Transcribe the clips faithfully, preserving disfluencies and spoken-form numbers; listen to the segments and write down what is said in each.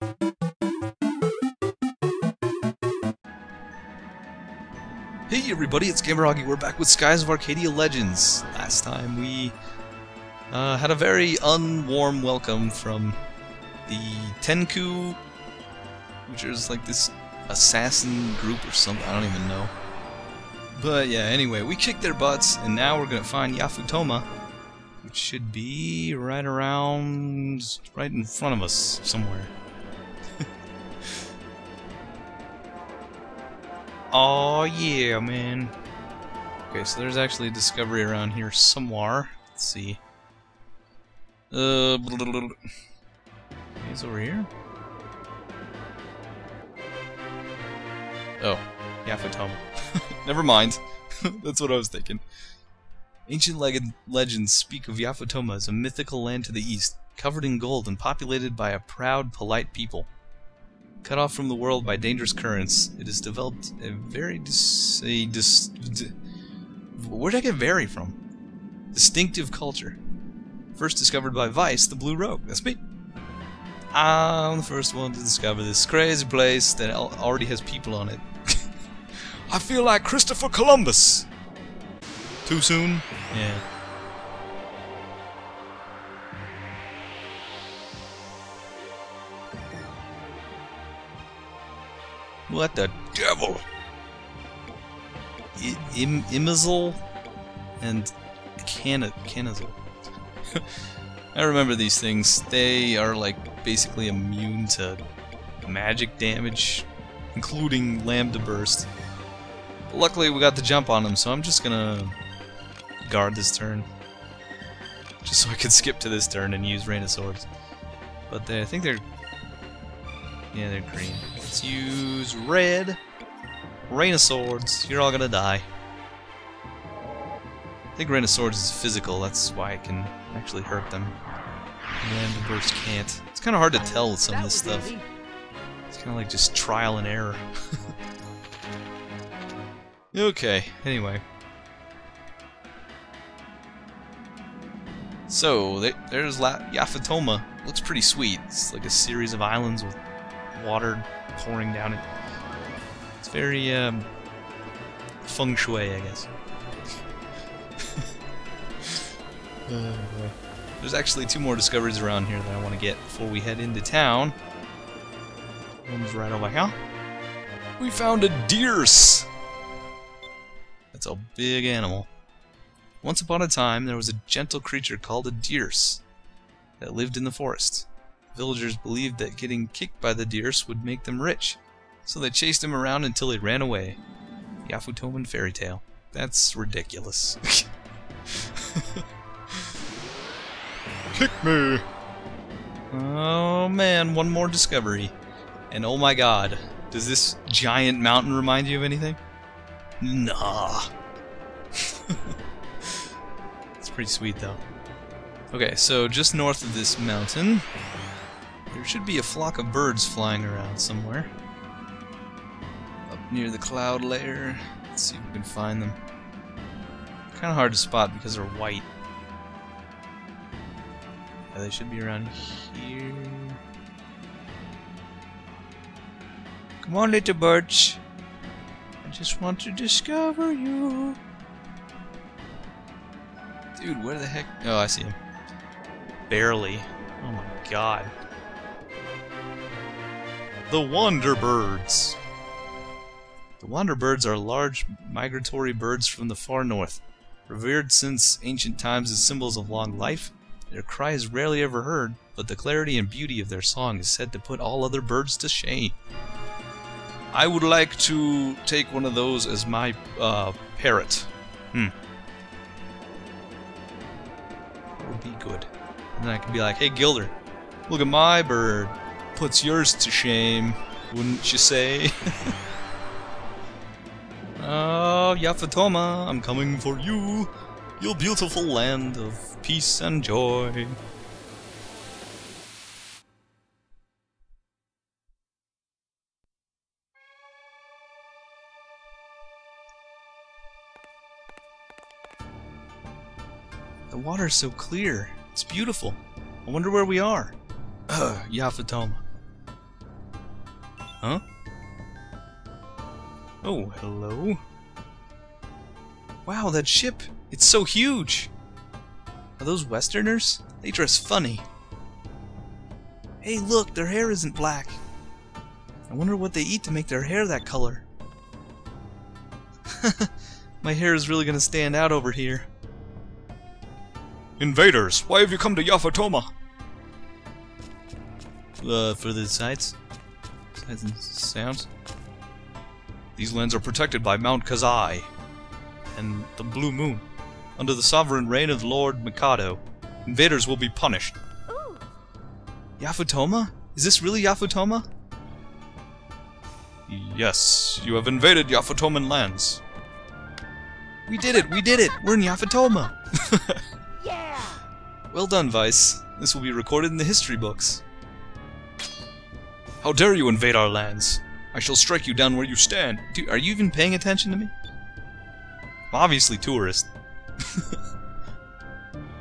Hey everybody, it's Gameragi. We're back with Skies of Arcadia Legends. Last time we uh, had a very unwarm welcome from the Tenku, which is like this assassin group or something, I don't even know. But yeah, anyway, we kicked their butts, and now we're gonna find Yafutoma, which should be right around, right in front of us somewhere. Oh yeah, man. Okay, so there's actually a discovery around here somewhere. Let's see. Uh, he's over here. Oh, Yafutoma. Never mind. That's what I was thinking. Ancient leg legends speak of Yafutoma as a mythical land to the east, covered in gold and populated by a proud, polite people. Cut off from the world by dangerous currents, it has developed a very dis... A dis d where did I get vary from? Distinctive culture. First discovered by Vyse, the Blue Rogue. That's me. I'm the first one to discover this crazy place that already has people on it. I feel like Christopher Columbus! Too soon? Yeah. What the devil? I, Im, Imazil and Cana, Canazil. I remember these things. They are like basically immune to magic damage, including Lambda Burst. But luckily, we got the jump on them, so I'm just gonna guard this turn, just so I can skip to this turn and use Rain of Swords. But they, I think they're yeah, they're green. Let's use red. Rain of Swords. You're all gonna die. I think Rain of Swords is physical. That's why it can actually hurt them. Lambda Burst can't. It's kind of hard to tell with some of this stuff. It's kind of like just trial and error. Okay. Anyway. So they, there's La Yafutoma. Looks pretty sweet. It's like a series of islands with water pouring down it. It's very um, feng shui, I guess. uh, there's actually two more discoveries around here that I want to get before we head into town. One's right over here. We found a deerse! That's a big animal. Once upon a time, there was a gentle creature called a deerse that lived in the forest. Villagers believed that getting kicked by the deerse would make them rich, so they chased him around until he ran away. The Yafutoman fairy tale. That's ridiculous. Kick me! Oh man, one more discovery. And oh my god, does this giant mountain remind you of anything? Nah. It's pretty sweet though. Okay, so just north of this mountain, there should be a flock of birds flying around somewhere. Up near the cloud layer. Let's see if we can find them. Kind of hard to spot because they're white. Yeah, they should be around here. Come on, little birds. I just want to discover you. Dude, where the heck? Oh, I see him. Barely. Oh my god. The Wanderbirds. The Wanderbirds are large migratory birds from the far north. Revered since ancient times as symbols of long life, their cry is rarely ever heard, but the clarity and beauty of their song is said to put all other birds to shame. I would like to take one of those as my uh, parrot. Hmm. That would be good. And then I could be like, hey Gilder, look at my bird. Puts yours to shame, wouldn't you say? Oh, Yafutoma, I'm coming for you, your beautiful land of peace and joy. The water's so clear, it's beautiful. I wonder where we are. Ugh, Yafutoma. Huh? Oh, hello. Wow, that ship! It's so huge! Are those Westerners? They dress funny. Hey, look! Their hair isn't black. I wonder what they eat to make their hair that color. My hair is really gonna stand out over here. Invaders! Why have you come to Yafutoma? Uh, for the sights? Sights and sounds? These lands are protected by Mount Kazai and the Blue Moon. Under the sovereign reign of Lord Mikado, invaders will be punished. Ooh. Yafutoma? Is this really Yafutoma? Yes, you have invaded Yafutoman lands. We did it! We did it! We're in Yafutoma! Yeah. Well done, Vyse. This will be recorded in the history books. How dare you invade our lands! I shall strike you down where you stand! Dude, are you even paying attention to me? I'm obviously tourist.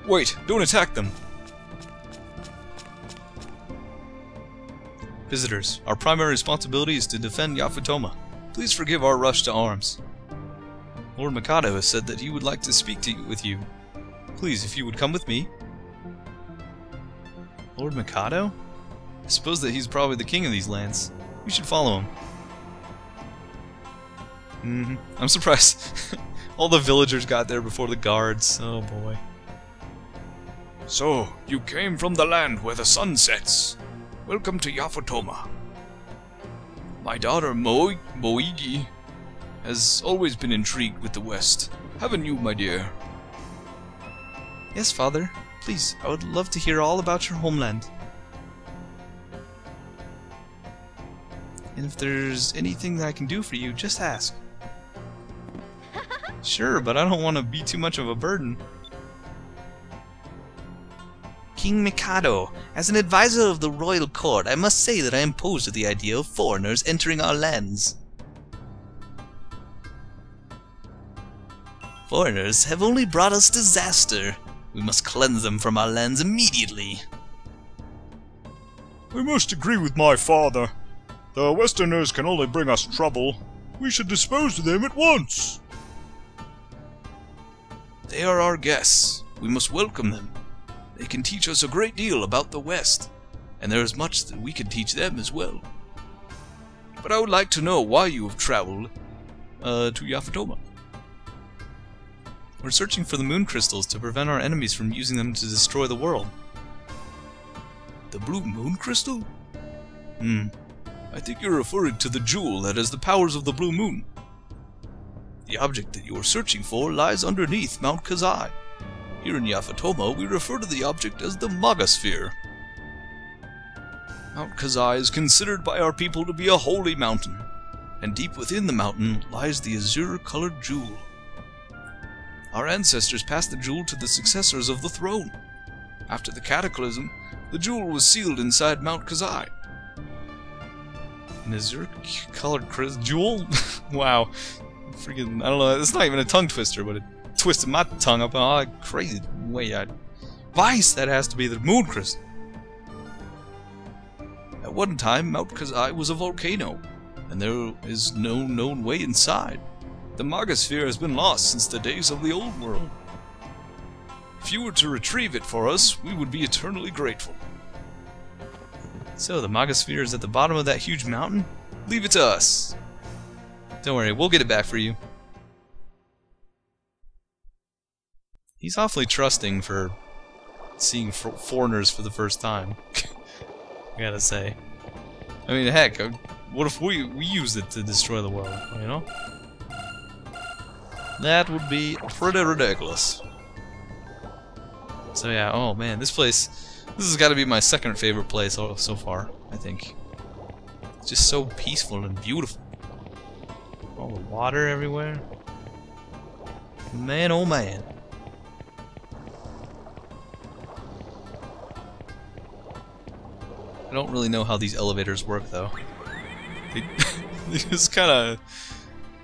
Wait, don't attack them! Visitors, our primary responsibility is to defend Yafutoma. Please forgive our rush to arms. Lord Mikado has said that he would like to speak to you, with you. Please, if you would come with me. Lord Mikado? I suppose that he's probably the king of these lands. We should follow him. Mm-hmm. I'm surprised. All the villagers got there before the guards. Oh boy. So, you came from the land where the sun sets. Welcome to Yafutoma. My daughter Mo- Moegi has always been intrigued with the West. Haven't you, my dear? Yes, father. Please, I would love to hear all about your homeland. And if there's anything that I can do for you, just ask. Sure, but I don't want to be too much of a burden. King Mikado, as an advisor of the royal court, I must say that I am opposed to the idea of foreigners entering our lands. Foreigners have only brought us disaster. We must cleanse them from our lands immediately. I must agree with my father. The Westerners can only bring us trouble. We should dispose of them at once! They are our guests. We must welcome them. They can teach us a great deal about the West, and there is much that we can teach them as well. But I would like to know why you have traveled uh, to Yafutoma. We're searching for the moon crystals to prevent our enemies from using them to destroy the world. The blue moon crystal? Hmm. I think you're referring to the jewel that has the powers of the blue moon. The object that you are searching for lies underneath Mount Kazai. Here in Yafutoma, we refer to the object as the Magosphere. Mount Kazai is considered by our people to be a holy mountain, and deep within the mountain lies the azure-colored jewel. Our ancestors passed the jewel to the successors of the throne. After the cataclysm, the jewel was sealed inside Mount Kazai. An azure-colored jewel? Wow. Freaking, I don't know, it's not even a tongue twister, but it twisted my tongue up in all that crazy way. I... Vyse, that has to be the moon crystal. At one time, Mount Kazai was a volcano, and there is no known way inside. The Magosphere has been lost since the days of the old world. If you were to retrieve it for us, we would be eternally grateful. So, the Magosphere is at the bottom of that huge mountain? Leave it to us! Don't worry, we'll get it back for you. He's awfully trusting for seeing for foreigners for the first time. I gotta say. I mean, heck, what if we, we used it to destroy the world, you know? That would be pretty ridiculous. So yeah, oh man, this place... This has got to be my second favorite place so far, I think. It's just so peaceful and beautiful. All the water everywhere. Man, oh man. I don't really know how these elevators work, though. They, they just kind of...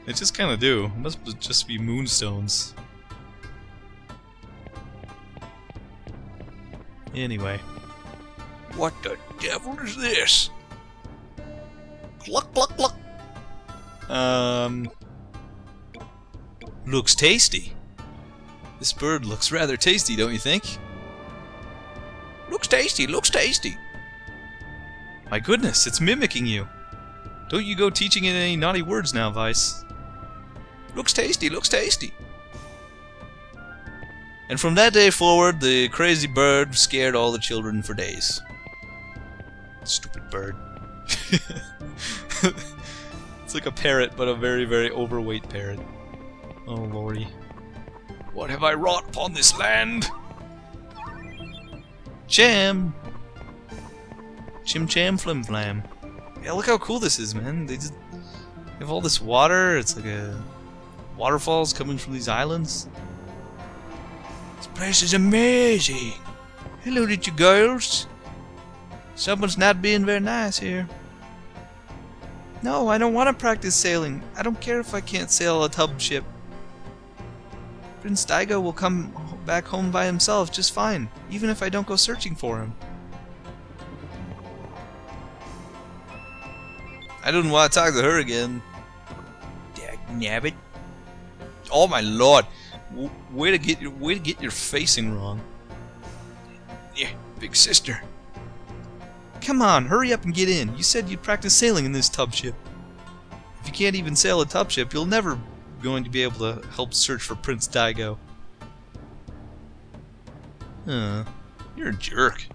They just kind of do. It must just be moonstones. Anyway. What the devil is this? Look, look, look. Um, looks tasty. This bird looks rather tasty, don't you think? Looks tasty, looks tasty. My goodness, it's mimicking you. Don't you go teaching it any naughty words now, Vyse. Looks tasty, looks tasty. And from that day forward, the crazy bird scared all the children for days. Stupid bird. It's like a parrot, but a very, very overweight parrot. Oh, lordy. What have I wrought upon this land? Jam! Chim cham flim flam. Yeah, look how cool this is, man. They just they have all this water. It's like a waterfalls coming from these islands. This place is amazing. Hello, little girls. Someone's not being very nice here. No, I don't want to practice sailing. I don't care if I can't sail a tub ship. Prince Daigo will come back home by himself just fine, even if I don't go searching for him. I didn't want to talk to her again. Dagnabbit! Oh my lord! W way to get your way to get your facing wrong. Yeah, big sister. Come on, hurry up and get in. You said you'd practice sailing in this tub ship. If you can't even sail a tub ship, you'll never going to be able to help search for Prince Daigo. Huh. You're a jerk.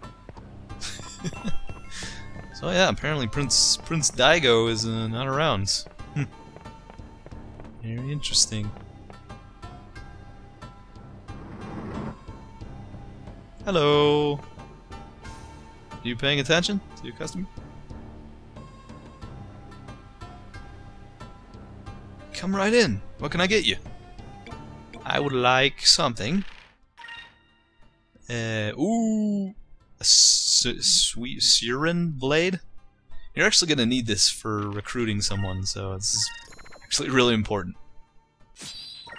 So yeah, apparently Prince Prince Daigo is uh, not around. Hm. Very interesting. Hello. Are you paying attention to your customer? Come right in. What can I get you? I would like something. Uh, ooh. A sweet Siren Blade? You're actually going to need this for recruiting someone, so it's actually really important.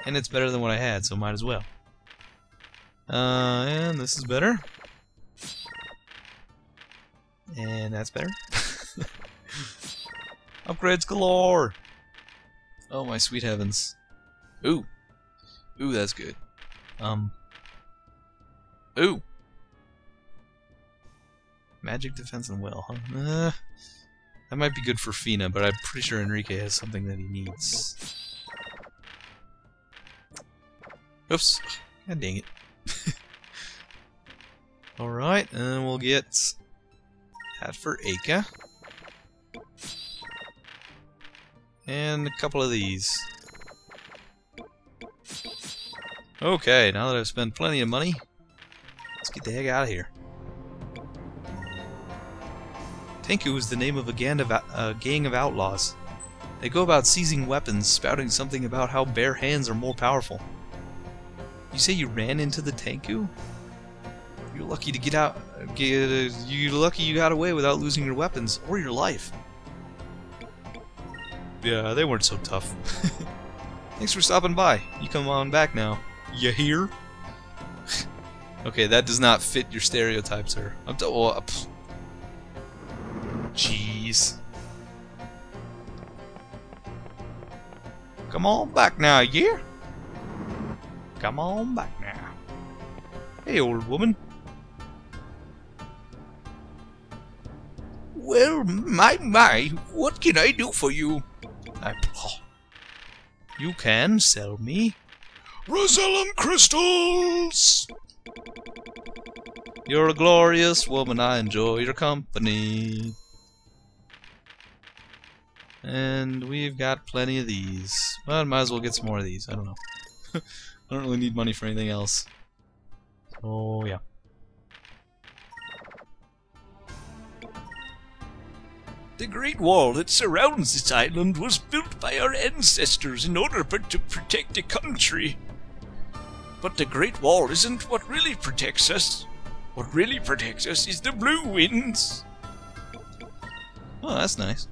And it's better than what I had, so might as well. Uh, and this is better. And that's better. Upgrades galore! Oh my sweet heavens. Ooh. Ooh, that's good. Um. Ooh! Magic, defense, and will, huh? Uh, that might be good for Fina, but I'm pretty sure Enrique has something that he needs. Oops. God dang it. Alright, and then we'll get that for Aka. And a couple of these. Okay, now that I've spent plenty of money, let's get the heck out of here. Tenku is the name of a gang of, uh, gang of outlaws. They go about seizing weapons, spouting something about how bare hands are more powerful. You say you ran into the Tenku? You're lucky to get out. Get, uh, you're lucky you got away without losing your weapons or your life. Yeah, they weren't so tough. Thanks for stopping by. You come on back now. You hear? Okay, that does not fit your stereotype, sir. I'm t oh, uh, Jeez. Come on back now, yeah? Come on back now. Hey, old woman. Well, my, my, what can I do for you? I, oh. You can sell me Rosellum crystals! You're a glorious woman, I enjoy your company. And we've got plenty of these. Well, might as well get some more of these, I don't know. I don't really need money for anything else. Oh, yeah. The great wall that surrounds this island was built by our ancestors in order to protect the country. But the great wall isn't what really protects us. What really protects us is the blue winds. Oh, that's nice.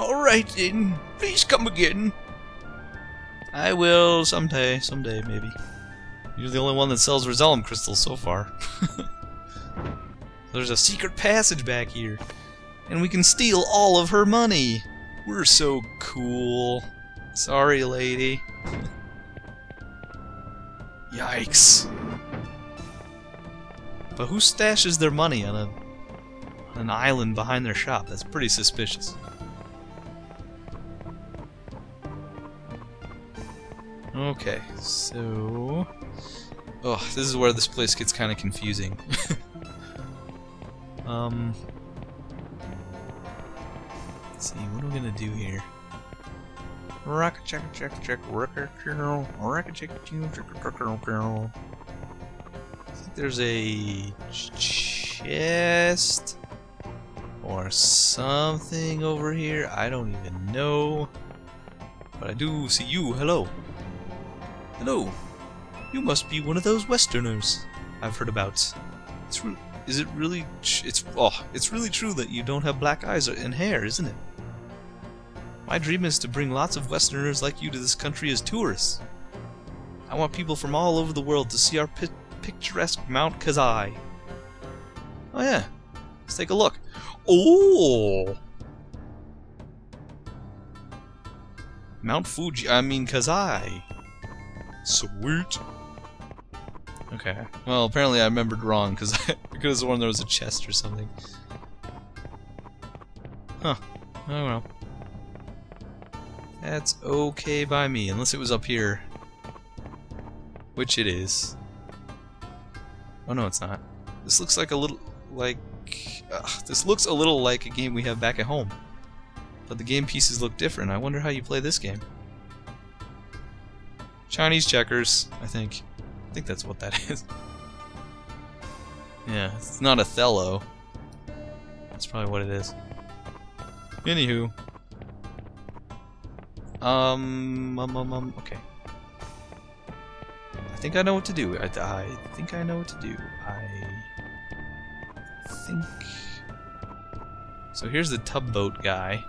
Alright then, please come again. I will someday, someday maybe. You're the only one that sells Rosellum crystals so far. There's a secret passage back here. And we can steal all of her money. We're so cool. Sorry, lady. Yikes. But who stashes their money on, a, on an island behind their shop? That's pretty suspicious. Okay, so... Oh, this is where this place gets kind of confusing. um... Let's see, what are we gonna do here? Rocket check check check rocket girl rocket check check girl. I think there's a chest or something over here. I don't even know, but I do see you. Hello, hello. You must be one of those Westerners I've heard about. It's re is it really? Ch it's oh, it's really true that you don't have black eyes and hair, isn't it? My dream is to bring lots of Westerners like you to this country as tourists. I want people from all over the world to see our pi picturesque Mount Kazai. Oh yeah, let's take a look. Oh! Mount Fuji, I mean Kazai. Sweet. Okay, well apparently I remembered wrong because I could have sworn there was a chest or something. Huh, I don't know. That's okay by me, unless it was up here. Which it is. Oh no, it's not. This looks like a little... like... Uh, this looks a little like a game we have back at home. But the game pieces look different. I wonder how you play this game. Chinese checkers, I think. I think that's what that is. Yeah, it's not Othello. That's probably what it is. Anywho. Um, um, um, um, okay. I think I know what to do. I, I think I know what to do. I think... So here's the tubboat guy.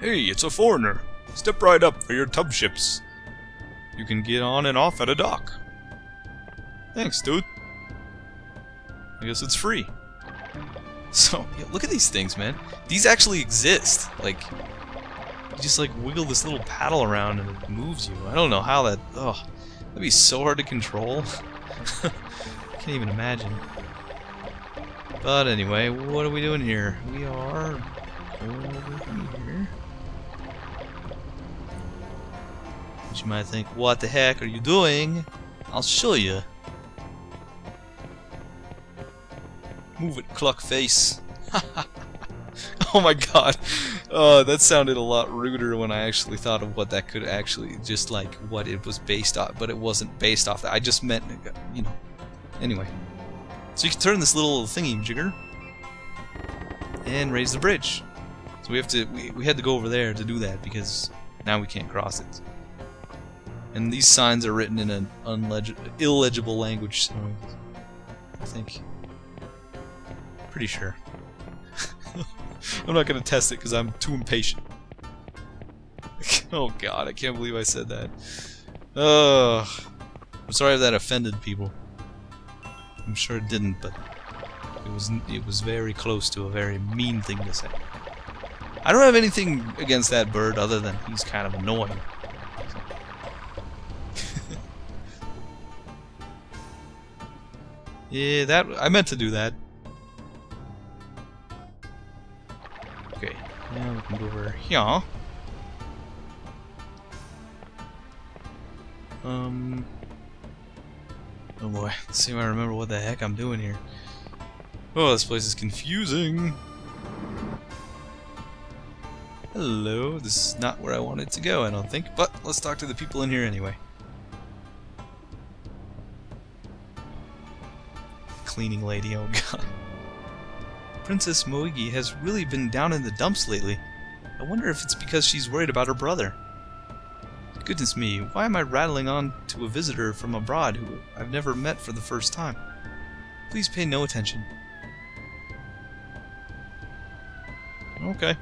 Hey, it's a foreigner. Step right up for your tub ships. You can get on and off at a dock. Thanks, dude. I guess it's free. So, yeah, look at these things, man. These actually exist. Like... You just like wiggle this little paddle around and it moves you. I don't know how that. Oh, that'd be so hard to control. I can't even imagine. But anyway, what are we doing here? We are over here. But you might think, what the heck are you doing? I'll show you. Move it, cluck face. Oh my god. Oh, that sounded a lot ruder when I actually thought of what that could actually, just like what it was based off, but it wasn't based off that. I just meant, you know. Anyway. So you can turn this little thingy jigger and raise the bridge. So we have to, we, we had to go over there to do that because now we can't cross it. And these signs are written in an illegible language, so I think. Pretty sure. I'm not gonna test it because I'm too impatient. Oh god, I can't believe I said that. Ugh. I'm sorry if that offended people. I'm sure it didn't, but it was it was very close to a very mean thing to say. I don't have anything against that bird other than he's kind of annoying. Yeah, that I meant to do that. Now we can go over here. Um. Oh boy, let's see if I remember what the heck I'm doing here. Oh, this place is confusing. Hello, this is not where I wanted to go, I don't think, but let's talk to the people in here anyway. Cleaning lady, oh god. Princess Moegi has really been down in the dumps lately. I wonder if it's because she's worried about her brother. Goodness me, why am I rattling on to a visitor from abroad who I've never met for the first time? Please pay no attention. Okay.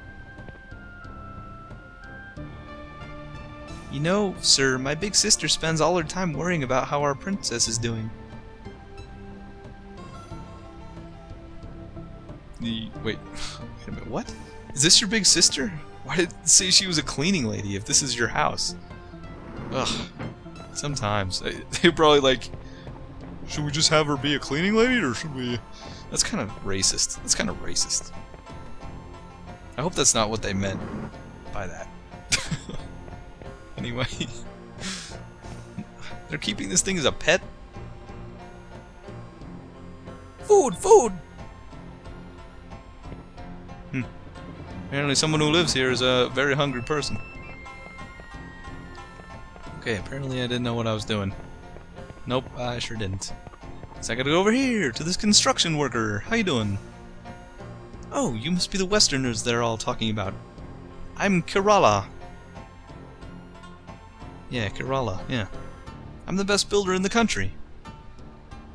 You know, sir, my big sister spends all her time worrying about how our princess is doing. the wait, wait a minute, what? Is this your big sister? Why did it say she was a cleaning lady if this is your house? Ugh. Sometimes. They're probably like, should we just have her be a cleaning lady or should we... That's kind of racist. That's kind of racist. I hope that's not what they meant by that. Anyway. They're keeping this thing as a pet? Food! Food! Hmm. Apparently someone who lives here is a very hungry person. Okay, apparently I didn't know what I was doing. Nope, I sure didn't. So I gotta go over here to this construction worker. How you doing? Oh, you must be the Westerners they're all talking about. I'm Kurala. Yeah, Kurala, yeah. I'm the best builder in the country.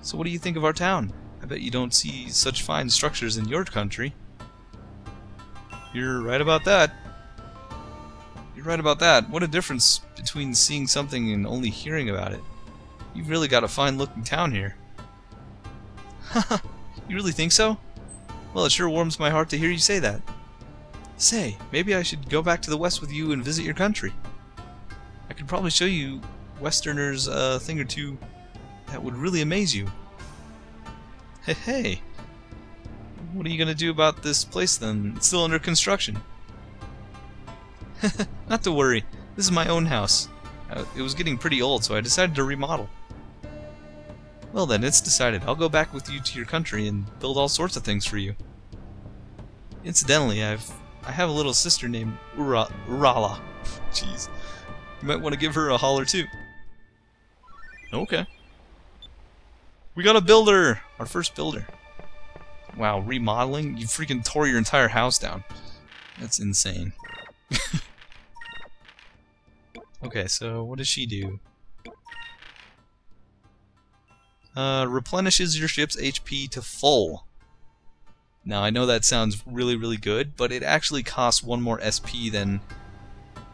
So what do you think of our town? I bet you don't see such fine structures in your country. You're right about that. You're right about that. What a difference between seeing something and only hearing about it. You've really got a fine-looking town here. Haha, you really think so? Well, it sure warms my heart to hear you say that. Say, maybe I should go back to the West with you and visit your country. I could probably show you Westerners a thing or two that would really amaze you. Hey, hey, what are you gonna do about this place then? It's still under construction. Not to worry, this is my own house. Uh, it was getting pretty old, so I decided to remodel. Well then, it's decided. I'll go back with you to your country and build all sorts of things for you. Incidentally, I've I have a little sister named Ura, Urala. Jeez. You might want to give her a holler too. Okay. We got a builder! Our first builder. Wow, remodeling? You freaking tore your entire house down. That's insane. Okay, so what does she do? Uh, replenishes your ship's H P to full. Now, I know that sounds really, really good, but it actually costs one more S P than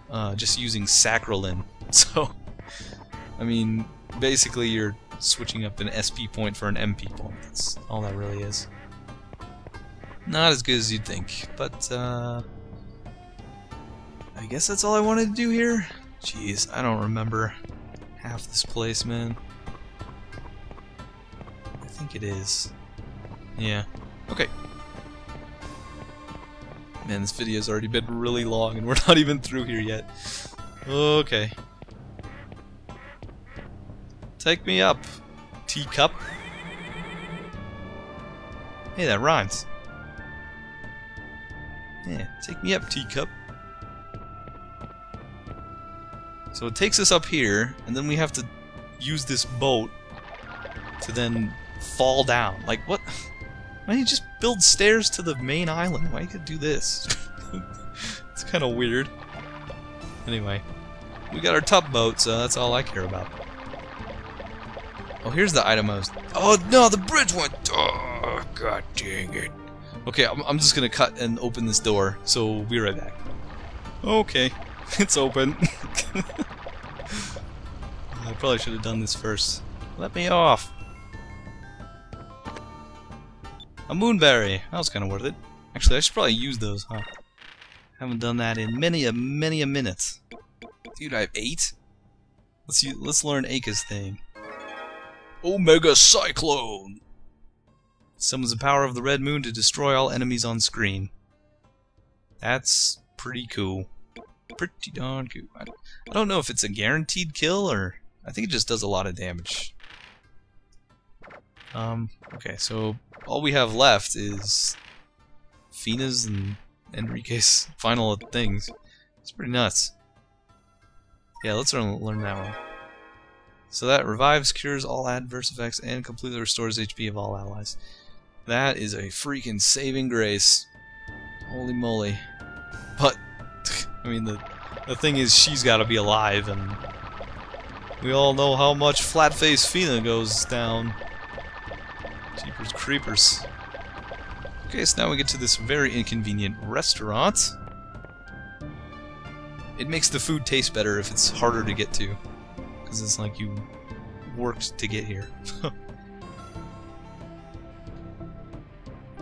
Uh, just using Sacrolin. So, I mean, basically you're switching up an S P point for an M P point. That's all that really is. Not as good as you'd think, but uh, I guess that's all I wanted to do here. Jeez, I don't remember half this place, man. I think it is. Yeah. Okay. Man, this video's already been really long and we're not even through here yet. Okay. Take me up, teacup. Hey, that rhymes. Yeah, take me up, teacup. So it takes us up here, and then we have to use this boat to then fall down. Like, what? Why don't you just build stairs to the main island? Why you could do this? It's kind of weird. Anyway, we got our tub boat, so that's all I care about. Oh, here's the item I was... Oh no, the bridge went... Oh, god dang it. Okay, I'm, I'm just gonna cut and open this door, so we'll be right back. Okay, it's open. I probably should have done this first. Let me off. A moonberry! That was kind of worth it. Actually, I should probably use those, huh? Haven't done that in many a many a minute. Dude, I have eight. Let's use, let's learn Aka's thing. Omega Cyclone summons the power of the Red Moon to destroy all enemies on screen. That's pretty cool. Pretty darn cool. I don't, I don't know if it's a guaranteed kill or I think it just does a lot of damage. Um, okay, so all we have left is Fina's and Enrique's final things. It's pretty nuts. Yeah, let's learn, learn that one. So that revives, cures all adverse effects, and completely restores H P of all allies. That is a freaking saving grace. Holy moly. But, I mean, the, the thing is, she's gotta be alive, and we all know how much flat-faced Fina goes down. Jeepers creepers. Okay, so now we get to this very inconvenient restaurant. It makes the food taste better if it's harder to get to. Because it's like you worked to get here.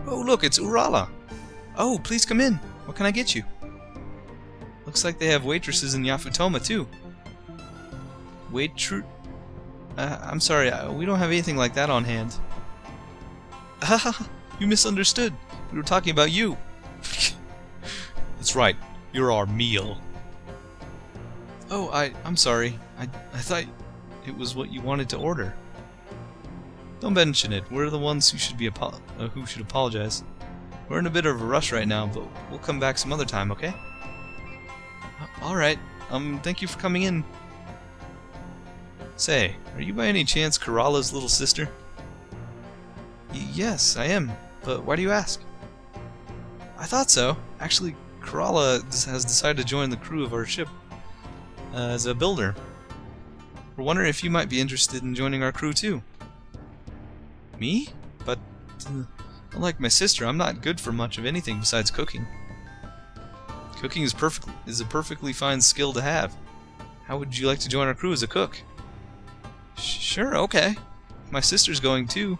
Oh, look, it's Urala. Oh, please come in. What can I get you? Looks like they have waitresses in Yafutoma, too. Waitru... Uh, I'm sorry, I, we don't have anything like that on hand. Haha, you misunderstood. We were talking about you. That's right, you're our meal. Oh, I, I'm sorry. I, I thought it was what you wanted to order. Don't mention it. We're the ones who should be apo- uh, who should apologize. We're in a bit of a rush right now, but we'll come back some other time, okay? Alright, um, thank you for coming in. Say, are you by any chance Kurala's little sister? Y- yes, I am, but why do you ask? I thought so. Actually, Kurala has decided to join the crew of our ship uh, as a builder. We're wondering if you might be interested in joining our crew too. Me? But, uh, unlike my sister, I'm not good for much of anything besides cooking. Cooking is, perfect, is a perfectly fine skill to have. How would you like to join our crew as a cook? Sure, okay. My sister's going too.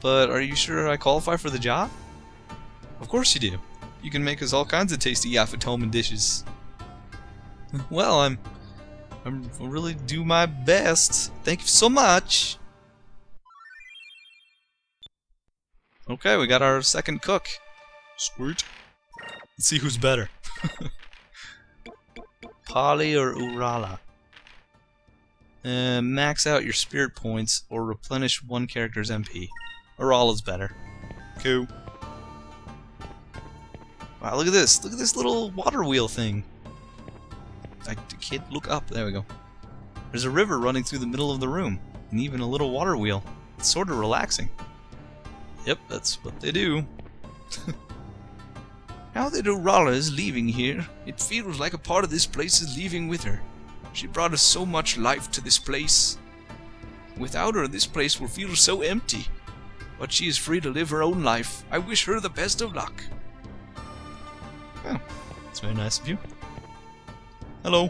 But are you sure I qualify for the job? Of course you do. You can make us all kinds of tasty Yafutoma dishes. Well, I'm... I'm really do my best. Thank you so much! Okay, we got our second cook. Sweet. Let's see who's better. Polly or Urala? Uh, max out your spirit points or replenish one character's M P. Urala's better. Cool. Wow, look at this. Look at this little water wheel thing. I can't look up. There we go. There's a river running through the middle of the room. And even a little water wheel. It's sort of relaxing. Yep, that's what they do. Now that Urala is leaving here, it feels like a part of this place is leaving with her. She brought us so much life to this place. Without her, this place will feel so empty. But she is free to live her own life. I wish her the best of luck. Oh, that's very nice of you. Hello.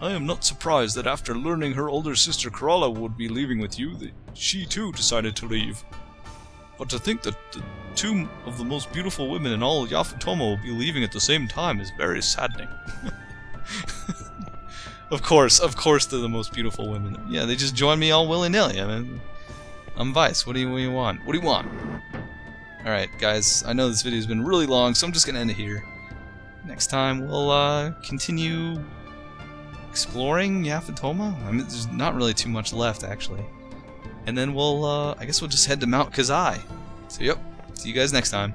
I am not surprised that after learning her older sister Kurala would be leaving with you, that she too decided to leave. But to think that the two of the most beautiful women in all Yafutoma will be leaving at the same time is very saddening. Of course, of course they're the most beautiful women. Yeah, they just join me all willy-nilly. I mean, I'm Vyse. What do you, what do you want? What do you want? Alright, guys, I know this video's been really long, so I'm just gonna end it here. Next time, we'll uh, continue... exploring Yafutoma? I mean, there's not really too much left, actually. And then we'll, uh, I guess we'll just head to Mount Kazai. So, yep. See you guys next time.